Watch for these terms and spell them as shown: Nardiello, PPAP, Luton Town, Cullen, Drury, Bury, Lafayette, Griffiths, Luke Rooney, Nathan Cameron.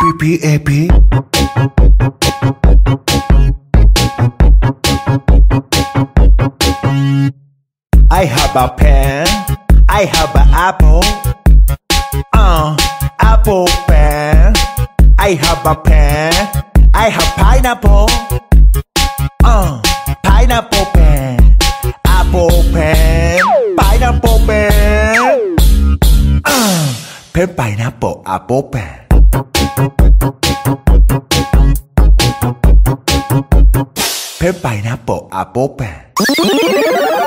PPAP. I have a pen, I have an apple, apple pen. I have a pen, I have pineapple, pineapple pen, apple pen, pineapple pen, pen pineapple apple pen. Pen pineapple apple pen.